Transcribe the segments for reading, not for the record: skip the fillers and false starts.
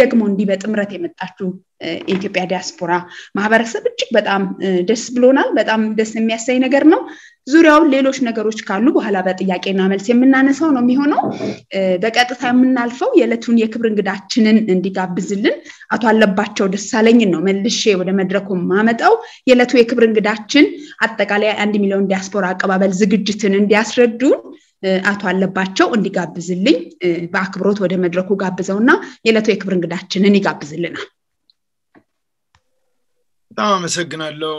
ደግሞ እንዲበት ምረት የመጣችሁ ኢትዮጵያ ዲያስፖራ ማህበረሰብ እጅግ በጣም ደስ ብሎናል በጣም ደስ የሚያሰኝ ነገር ነው ዙሪያው ሌሎች ነገሮች ካሉ በኋላ በጥያቄና መልስ የምናነሳው ነው የሚሆነው በቀጥታ የምናልፈው የዕለቱን የክብር እንግዳችንን እንዲጋብዝልን አቶ አለባቸው ደሳለኝ ነው መልሼ ወደ መድረኩም ማመጣው የዕለቱ የክብር እንግዳችን አጠቃላይ 1 ሚሊዮን ዲያስፖራ አቀባበል ዝግጅትን እንዲያስረዱ አቶ አለባቸው እንዲጋብዝልኝ በአክብሮት ወደ መድረኩ ጋብዘውና የዕለቱ የክብር እንግዳችንን ይጋብዝልና በጣም አመሰግናለሁ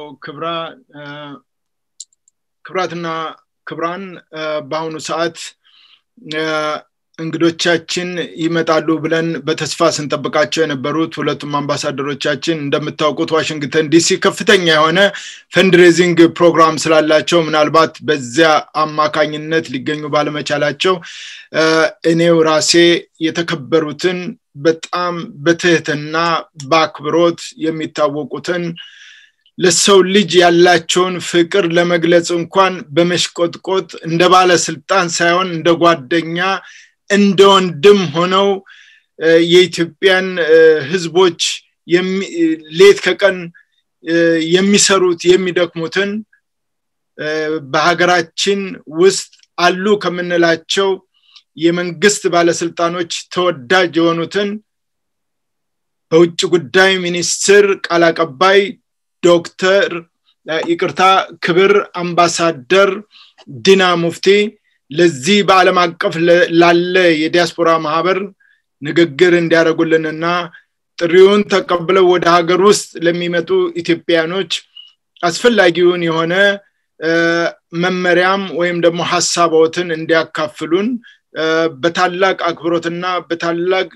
ክብራትና ክብራን ባሁኑ ሰዓት እንግዶቻችን ይመጣሉ ብለን በተስፋ ስንጠብቃቸው የነበሩት ሁለቱም አምባሳደሮቻችን እንደምታውቁት ዋሽንግተን ዲሲ ከፍተኛ የሆነ ፈንድሬዚንግ ፕሮግራም ስላላቸው ምናልባት በዚያ አማካኝነት ሊገኙ ባለመቻላቸው እኔው ራሴ የተከበሩትን በጣም በትህትና ባክብሮት የሚታወቁትን ለሰው ልጅ ያላቸውን ፍቅር ለመግለጽ እንኳን በመሽቆጥቆጥ እንደባለ ስልጣን ሳይሆን እንደጓደኛ እንደ ወንድም ሆነው የኢትዮጵያን ህዝቦች ሌት ከቀን የሚሰሩት የሚደክሙትን በሀገራችን ውስጥ አሉ ከመነላቸው የመንግስት ባለ ስልጣኖች ተወዳጅ የሆኑትን በውጭ ጉዳይ ሚኒስትር ቃል አቀባይ ዶክተር ይቅርታ ክብር አምባሳደር ዲና ሙፍቲ ለዚህ በአለም አቀፍ ላለ የዲያስፖራ ማህበር ንግግር እንዲያደርጉልንና ጥሪውን ተቀብለው ወደ ሀገር ውስጥ ለሚመጡ ኢትዮጵያኖች አስፈልጊውን የሆነ መመሪያም ወይም ደግሞ ሐሳቦትን እንዲያካፍሉን በታላቅ አክብሮትና በታላቅ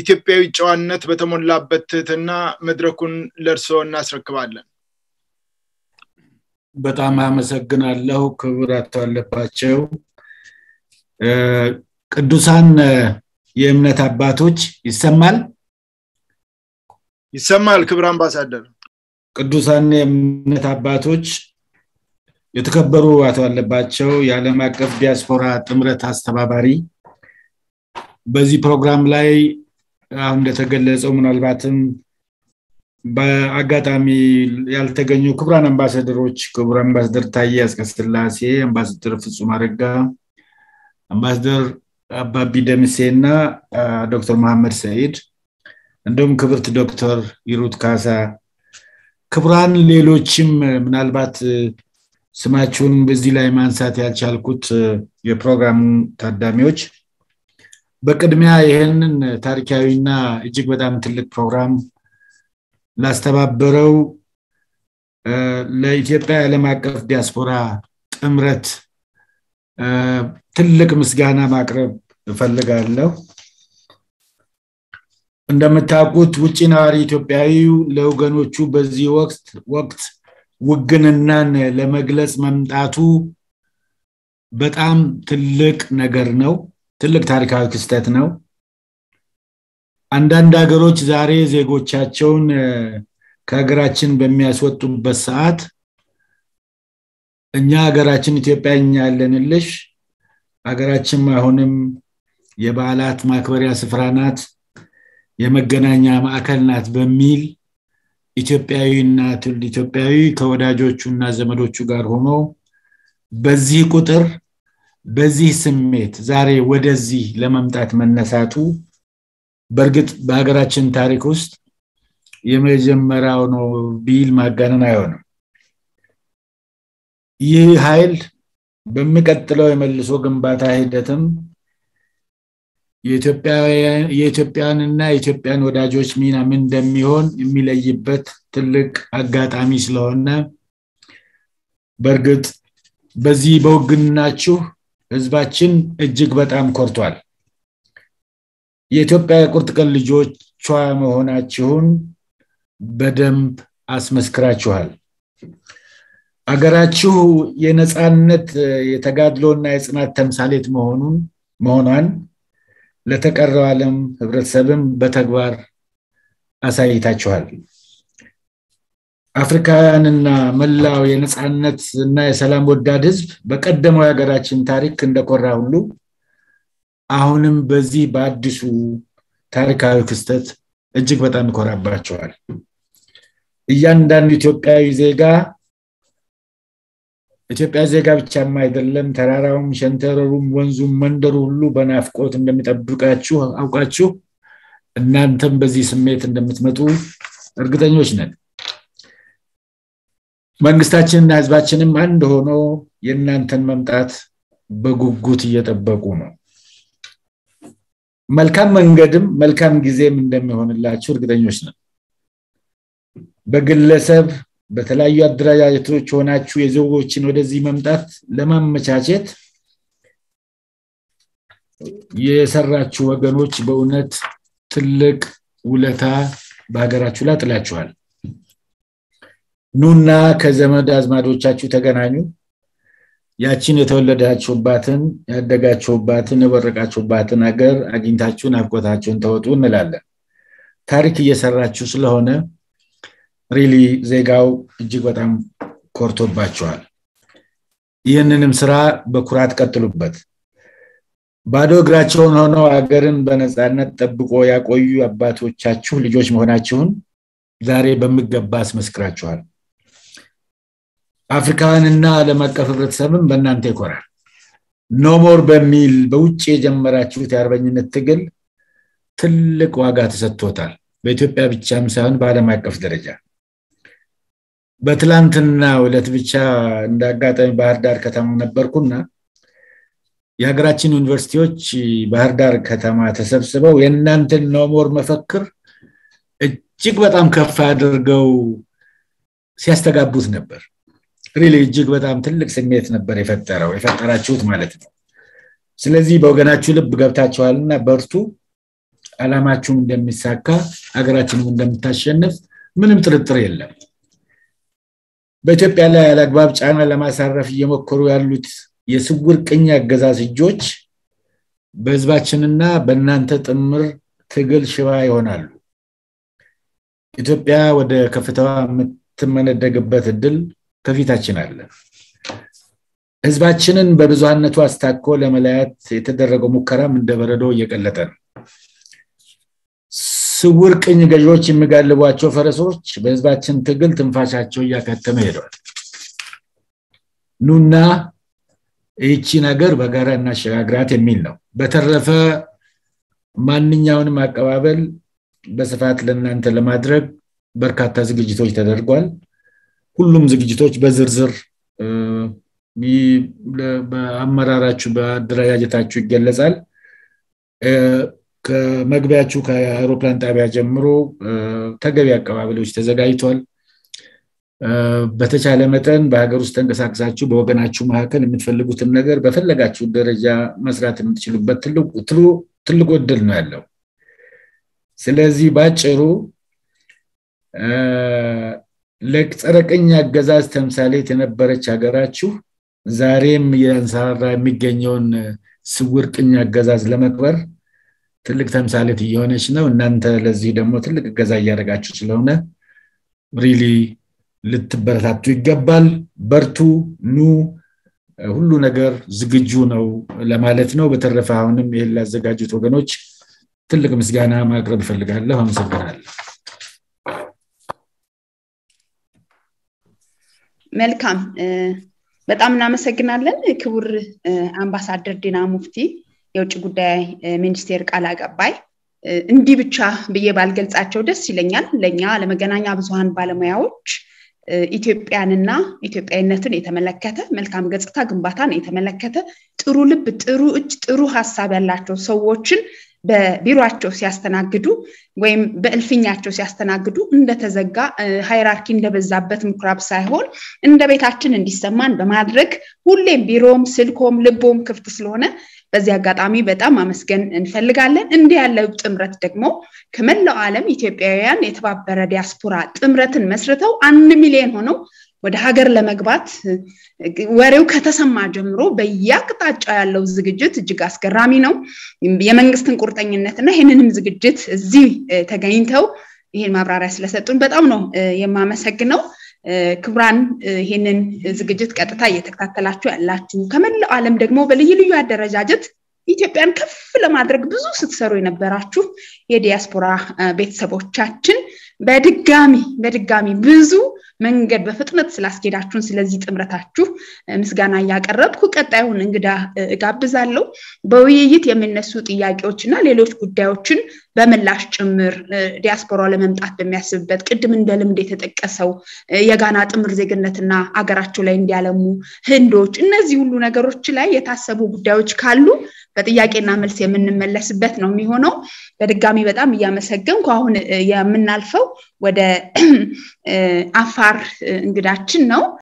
ኢትዮጵያዊ ጨዋነት በተሞላበትና መድረኩን ለርሶና አስረክባለን በጣም አመሰግናለሁ ክብራት አለባቸው ቅዱሳን የእምነት አባቶች ይሰማል ክብር አምባሳደር ቅዱሳን የእምነት አባቶች የተከበሩ አቶ አለባቸው የዓለም አቀፍ ዲያስፖራ ጥምረት አስተባባሪ በዚህ ፕሮግራም ላይ አሁን እንደተገለጸው ምናልባትም በአጋጣሚ ያልተገኙ ክብራን አምባሳደሮች ክብር አምባሳደር ታዬ አስከስላሴ አምባሳደር ፍጹም አረጋ አምባሳደር አባቢ ደምሴና ዶክተር መሐመድ ሰይድ እንደም ክብርት ዶክተር ይሩት ካሳ ክብራን ሌሎችም ምናልባት ስማችሁን በዚህ ላይ ማንሳት ያልቻልኩት የፕሮግራም ታዳሚዎች በቅድሚያ ይሄንን ታሪካዊና እጅግ በጣም ትልቅ ፕሮግራም ላስተባበረው ለኢትዮጵያ ለማቀፍ ዲያስፖራ ጥምረት ትልቅ ምስጋና ማቅረብ ፈልጋለሁ እንደምታውቁት ውጪ ናሪ ኢትዮጵያዊው ለወገኖቹ በዚህ ወቅት ውግንናን ለመግለጽ መምጣቱ በጣም ትልቅ ነገር ነው ትልቅ ታሪካዊ ክስተት ነው አንዳንድ ሀገሮች ዛሬ ዜጎቻቸውን ከሀገራችን በሚያስወጡበት ሰዓት እኛ ሀገራችን ኢትዮጵያኛ ያለንልሽ ሀገራችን ማሆንም የባላት ማክበሪያ ስፍራናት የመገናኛ ማዕከልናት በሚል ኢትዮጵያዊና ትውልድ ኢትዮጵያዊ ከወዳጆቹና ዘመዶቹ ጋር ሆኖ በዚህ ቁጥር በዚህ ስሜት ዛሬ ወደዚህ ለመምጣት መነሳቱ በርግጥ በሀገራችን ታሪክ ውስጥ የመጀመሪያው ነው ቢል ማጋነን አይሆንም ይህ ኃይል በሚቀጥለው የመልሶ ግንባታ ሂደትም የኢትዮጵያንና ኢትዮጵያን ወዳጆች ሚና ምን እንደሚሆን የሚለይበት ትልቅ አጋጣሚ ስለሆነ በርግጥ በዚህ በውግናችሁ ህዝባችን እጅግ በጣም ኮርቷል የኢትዮጵያ ቁርጥቀል ልጆቿ መሆናችሁን በደንብ አስመስክራችኋል አገራችሁ የነጻነት የተጋድሎና የጽናት ተምሳሌት መሆኗን ለተቀረው ዓለም ህብረተሰብም በተግባር አሳይታችኋል አፍሪካንና መላው የነጻነትና የሰላም ወዳድ ህዝብ በቀደመው ሀገራችን ታሪክ እንደቆራ ሁሉ አሁንም በዚህ በአዲሱ ታሪካዊ ክስተት እጅግ በጣም ኮራባቸዋል። እያንዳንዱ ኢትዮጵያዊ ዜጋ ብቻም አይደለም ተራራውም ሸንተረሩም ወንዙም መንደሩ ሁሉ በናፍቆት እንደሚጠብቃችሁ አውቃችሁ እናንተም በዚህ ስሜት እንደምትመጡ እርግጠኞች ነን። መንግስታችንና ህዝባችንም አንድ ሆኖ የእናንተን መምጣት በጉጉት እየጠበቁ ነው። መልካም መንገድም መልካም ጊዜም እንደሚሆንላችሁ እርግጠኞች ነን። በግለሰብ በተለያየ አደረጃጀቶች ሆናችሁ የዜጎችን ወደዚህ መምጣት ለማመቻቸት የሰራችሁ ወገኖች በእውነት ትልቅ ውለታ በአገራችሁ ላይ ጥላችኋል። ኑና ከዘመድ አዝማዶቻችሁ ተገናኙ። ያቺን የተወለዳችሁባትን ያደጋችሁባትን የበረቃችሁባትን ሀገር አግኝታችሁ ናፍቆታችሁን ተወጡ እንላለን። ታሪክ እየሰራችሁ ስለሆነ ሪሊ ዜጋው እጅግ በጣም ኮርቶባችኋል። ይህንንም ስራ በኩራት ቀጥሉበት። ባዶ እግራቸውን ሆነው ሀገርን በነጻነት ጠብቆ ያቆዩ አባቶቻችሁ ልጆች መሆናችሁን ዛሬ በሚገባ አስመስክራችኋል። አፍሪካውያንና ለማቀፍ ህብረተሰብም በእናንተ ይኮራል። ኖ ሞር በሚል በውጪ ጀመራችሁት የአርበኝነት ትግል ትልቅ ዋጋ ተሰጥቶታል። በኢትዮጵያ ብቻም ሳይሆን በዓለም አቀፍ ደረጃ በትላንትና ዕለት ብቻ እንዳጋጣሚ ባህር ዳር ከተማ ነበርኩና የሀገራችን ዩኒቨርሲቲዎች ባህር ዳር ከተማ ተሰብስበው የእናንተን ኖ ሞር መፈክር እጅግ በጣም ከፍ አድርገው ሲያስተጋቡት ነበር። ሪሊ እጅግ በጣም ትልቅ ስሜት ነበር የፈጠራችሁት ማለት ነው። ስለዚህ በወገናችሁ ልብ ገብታችኋልና በርቱ። አላማችሁም እንደሚሳካ ሀገራችንም እንደምታሸንፍ ምንም ጥርጥር የለም። በኢትዮጵያ ላይ አላግባብ ጫና ለማሳረፍ እየሞከሩ ያሉት የስውር ቅኝ አገዛዝ እጆች በህዝባችንና በእናንተ ጥምር ትግል ሽባ ይሆናሉ። ኢትዮጵያ ወደ ከፍታዋ የምትመነደግበት እድል ከፊታችን አለ። ህዝባችንን በብዙሃነቱ አስተካክሎ ለመለያት የተደረገው ሙከራም እንደበረዶ እየቀለጠ ነው። ስውር ቅኝ ገዢዎች የሚጋልቧቸው ፈረሶች በህዝባችን ትግል ትንፋሻቸው ያከተመ ሄደዋል። ኑና እቺን ሀገር በጋራ እናሸጋግራት የሚል ነው። በተረፈ ማንኛውንም አቀባበል በስፋት ለእናንተ ለማድረግ በርካታ ዝግጅቶች ተደርጓል። ሁሉም ዝግጅቶች በዝርዝር በአመራራችሁ በአደረጃጀታችሁ ይገለጻል። ከመግቢያችሁ ከአውሮፕላን ጣቢያ ጀምሮ ተገቢ አቀባበሎች ተዘጋጅቷል። በተቻለ መጠን በሀገር ውስጥ ተንቀሳቀሳችሁ በወገናችሁ መሐከል የምትፈልጉትን ነገር በፈለጋችሁ ደረጃ መስራት የምትችሉበት ትልቁ እድል ነው ያለው። ስለዚህ ባጭሩ ለቅጸረቀኛ አገዛዝ ተምሳሌት የነበረች ሀገራችሁ ዛሬም ያንሳራ የሚገኘውን ስውር ቅኝ አገዛዝ ለመቅበር ትልቅ ተምሳሌት የሆነች ነው። እናንተ ለዚህ ደግሞ ትልቅ ገዛ ያደረጋችሁ ስለሆነ ሪሊ ልትበረታቱ ይገባል። በርቱ፣ ኑ፣ ሁሉ ነገር ዝግጁ ነው ለማለት ነው። በተረፈ አሁንም የላዘጋጁት ወገኖች ትልቅ ምስጋና ማቅረብ ፈልጋለሁ። አመሰግናለሁ። መልካም በጣም እናመሰግናለን ክቡር አምባሳደር ዲና ሙፍቲ የውጭ ጉዳይ ሚኒስቴር ቃል አቀባይ። እንዲ ብቻ በየባል ገልጻቸው ደስ ይለኛል። ለኛ ለመገናኛ ብዙሃን ባለሙያዎች ኢትዮጵያንና ኢትዮጵያዊነትን የተመለከተ መልካም ገጽታ ግንባታን የተመለከተ ጥሩ ልብ ጥሩ እጅ ጥሩ ሐሳብ ያላቸው ሰዎችን በቢሮአቸው ሲያስተናግዱ ወይም በእልፍኛቸው ሲያስተናግዱ እንደተዘጋ ሃይራርኪ እንደበዛበት ምክራብ ሳይሆን እንደቤታችን እንዲሰማን በማድረግ ሁሌም ቢሮም ስልኮም ልቦም ክፍት ስለሆነ በዚህ አጋጣሚ በጣም አመስገን እንፈልጋለን። እንዲህ ያለው ጥምረት ደግሞ ከመላው ዓለም ኢትዮጵያውያን የተባበረ ዲያስፖራ ጥምረትን መስርተው 1 ሚሊዮን ሆነው ወደ ሀገር ለመግባት ወሬው ከተሰማ ጀምሮ በያቅጣጫ ያለው ዝግጅት እጅግ አስገራሚ ነው። የመንግስትን ቁርጠኝነትና ይሄንንም ዝግጅት እዚህ ተገኝተው ይሄን ማብራሪያ ስለሰጡን በጣም ነው የማመሰግነው። ክብራን ይሄንን ዝግጅት ቀጥታ እየተከታተላችሁ ያላችሁ ከመላው ዓለም ደግሞ በልዩ ልዩ አደረጃጀት ኢትዮጵያን ከፍ ለማድረግ ብዙ ስትሰሩ የነበራችሁ የዲያስፖራ ቤተሰቦቻችን በድጋሚ ብዙ መንገድ በፍጥነት ስላስኬዳችሁን ስለዚህ ጥምረታችሁ ምስጋና ያቀርብኩ ቀጣዩን እንግዳ ጋብዛለሁ በውይይት የሚነሱ ጥያቄዎችና ሌሎች ጉዳዮችን በመላሽ ጭምር ዲያስፖራ ለመምጣት በሚያስብበት ቅድም እንደልምድ የተጠቀሰው የጋና ጥምር ዜግነትና አገራቸው ላይ እንዲያለሙ ህንዶች እነዚህ ሁሉ ነገሮች ላይ የታሰቡ ጉዳዮች ካሉ በጥያቄና መልስ የምንመለስበት ነው የሚሆነው በድጋሚ በጣም ያመሰግንኩ አሁን የምናልፈው ወደ አፋር እንግዳችን ነው